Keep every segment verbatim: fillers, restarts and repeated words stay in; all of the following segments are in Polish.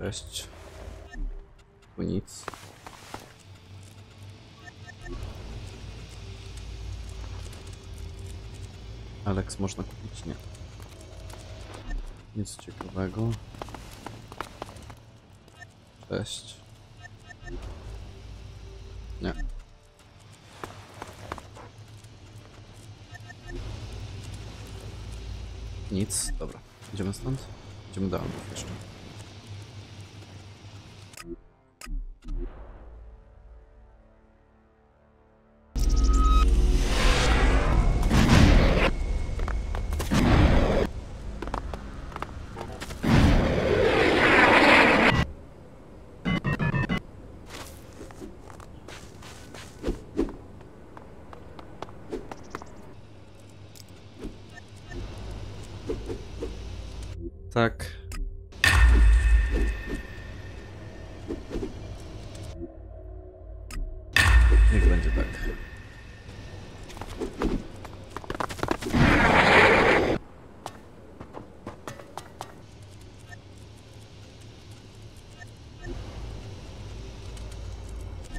Cześć. Tu nic. Alex można kupić? Nie. Nic ciekawego. Cześć. Nie. Nic. Dobra. Idziemy stąd? Idziemy do albów jeszcze. Tak. Niech będzie tak.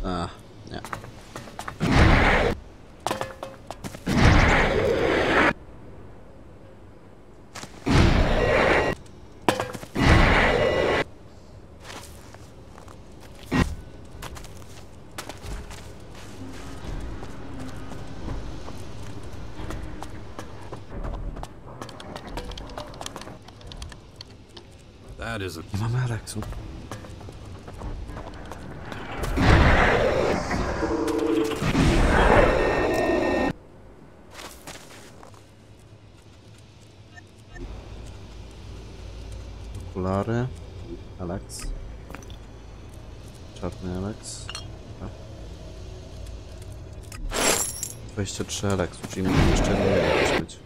A, nie. Nie mamy Alexu. Okulary. Alex. Czarny Alex. dwadzieścia trzy Alexu, czyli może jeszcze nie może być.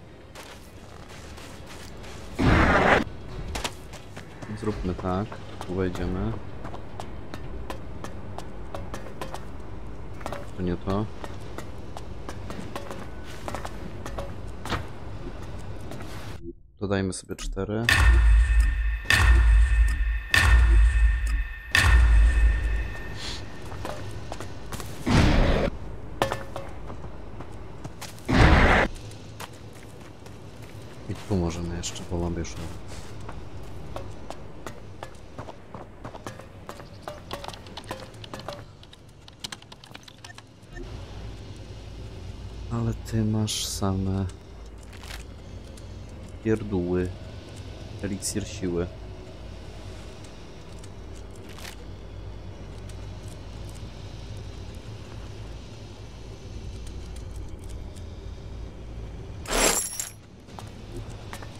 Zróbmy tak, tu wejdziemy. To nie to. Dodajmy sobie cztery. I tu możemy jeszcze po łambiuszu. Ale ty masz same pierdły, eliksir siły.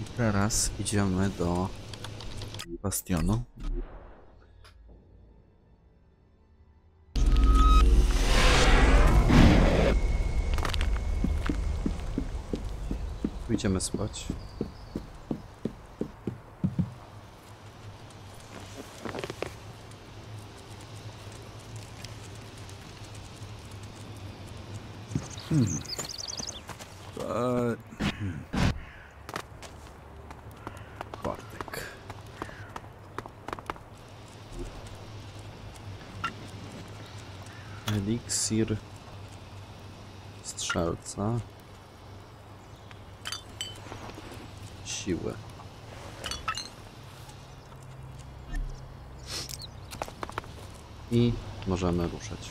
I teraz idziemy do bastionu. Idziemy spać. Hmm. But... Hmm. Bartek. Eliksir strzelca. Siły. I możemy ruszać.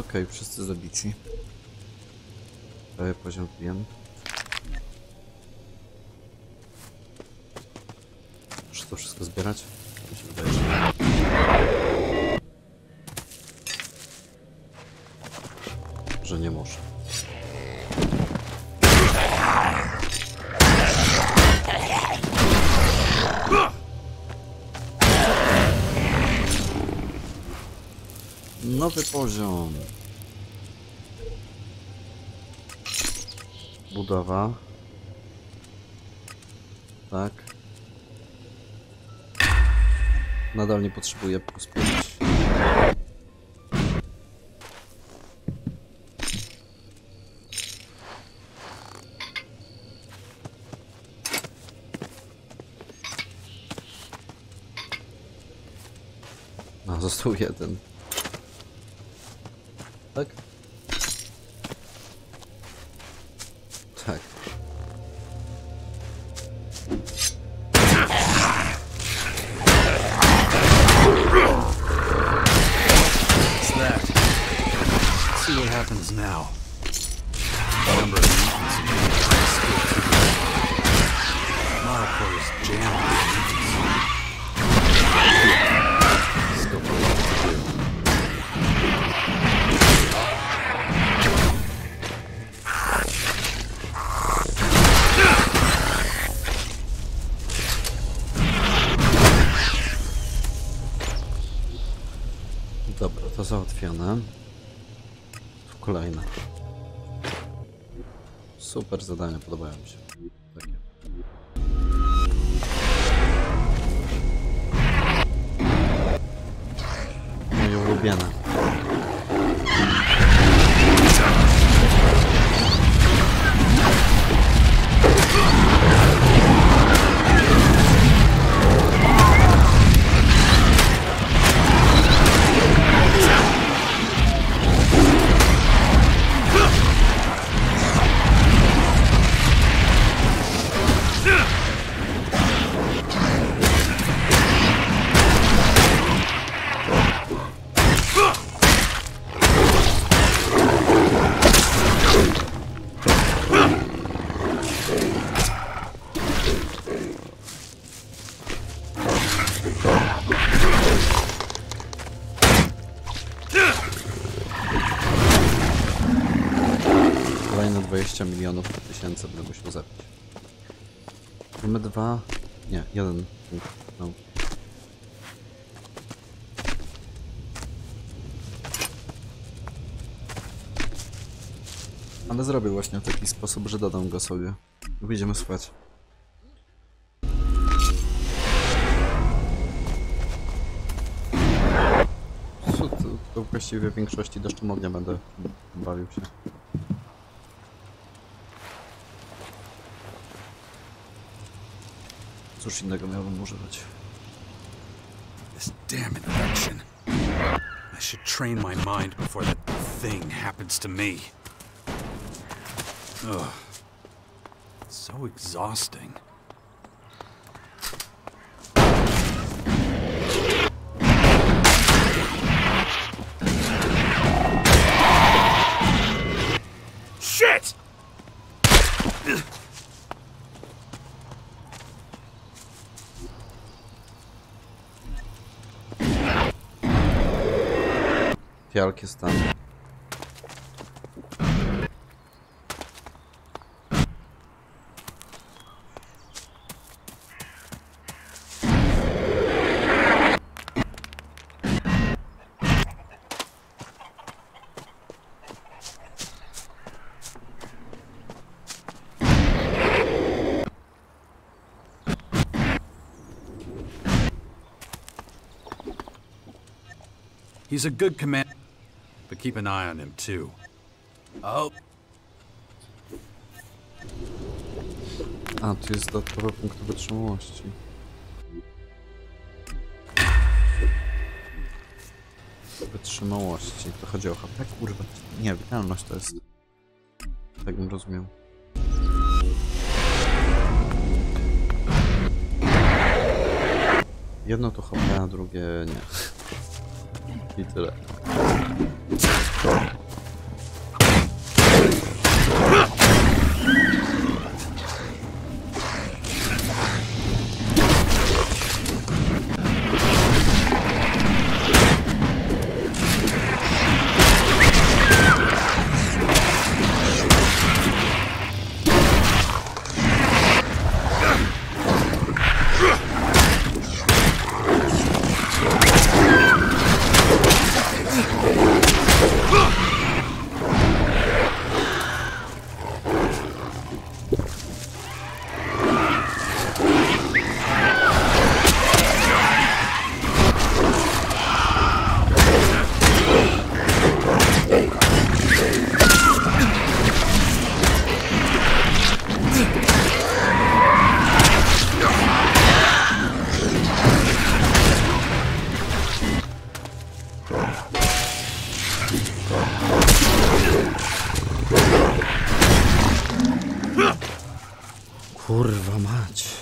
Okej, wszyscy zabici. Prawie poziom wbijam. Muszę to wszystko zbierać. To mi się wydaje, że... że nie może. Nowy poziom. Budowa. Tak. Nadal nie potrzebuję pospieszyć. No, został jeden. Tak? Tak. Snapped. See what happens now. Number of mutants in the Maracorru is jammed with mutants. Still a lot to do. To załatwione. Tu kolejne. Super zadania, podobają mi się. Takie. Moje ulubione. dwadzieścia milionów tysięcy będę musiał zabić. Mamy dwa... nie, jeden punkt nauki. Ale zrobię właśnie w taki sposób, że dodam go sobie. Będziemy spać. To, to właściwie w większości deszczem ognia będę bawił się. Cóż innego miałbym używać. This damn election. I should train my mind before that thing happens to me. Ugh. So exhausting. Shit! Fialki stan. He's a good commander. But keep an eye on him too. Oh. A, tu jest dodatkowy punkt wytrzymałości. Wytrzymałości. To chodzi o H P, kurwa. Nie, witalność to jest. Tak bym rozumiał. Jedno to H P, a drugie nie. I tyle. Go. Kurwa mać.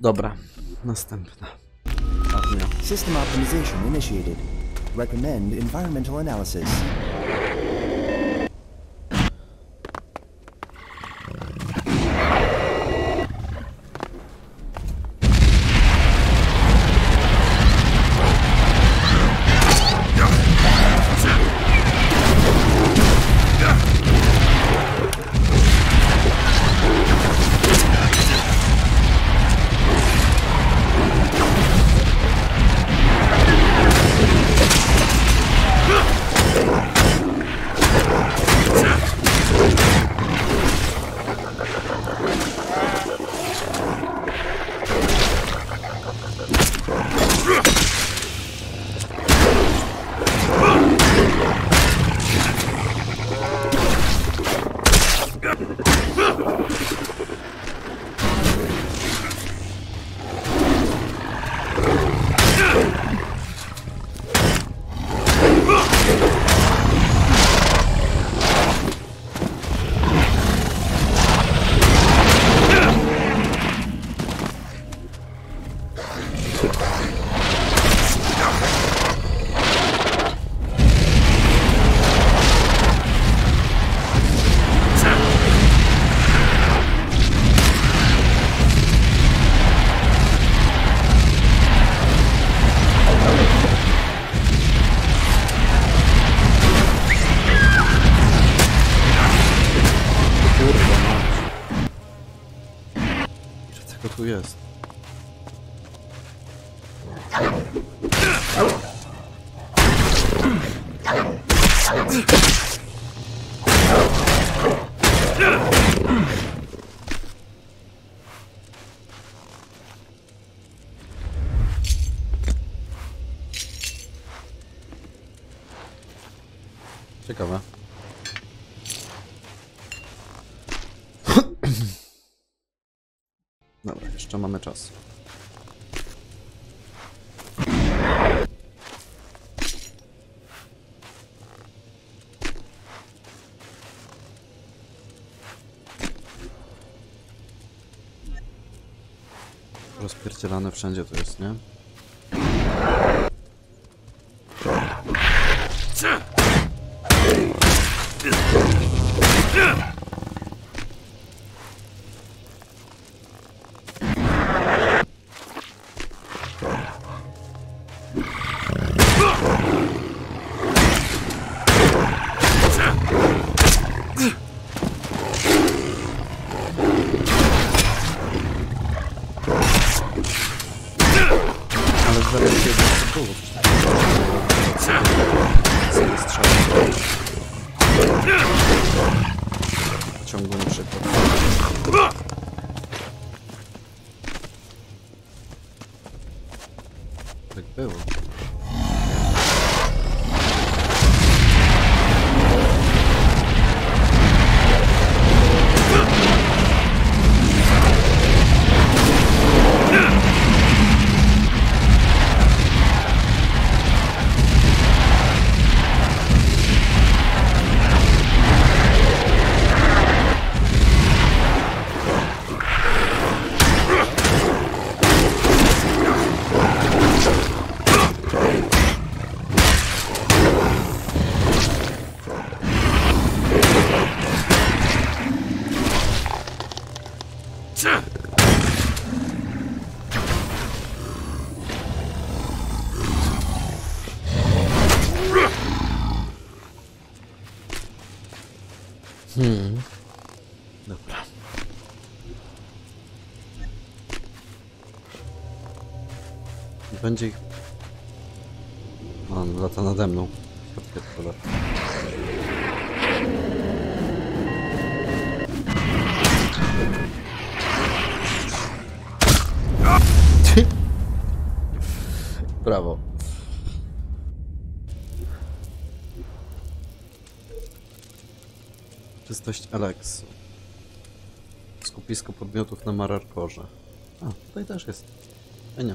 Dobra, następna. System optimization initiated. Recommend environmental analysis. Tu jest. Ciekawe. Dobra, jeszcze mamy czas. Rozpierdzielane wszędzie to jest, nie? Ciągłym przykładem. Tak było. Hmm. Dobra. Będzie ich... On lata nade mną. Brawo. Czystość Aleksu. Skupisko podmiotów na Maracorrze. A, tutaj też jest. A nie.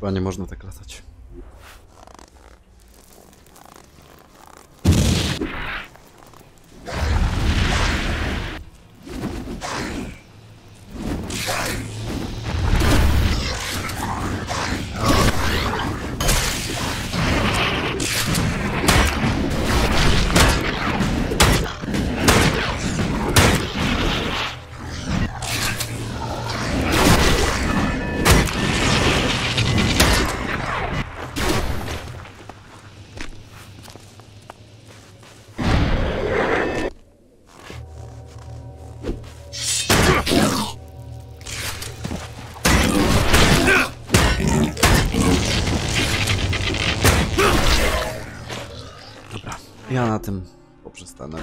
Chyba nie można tak latać. Ja na tym poprzestanę.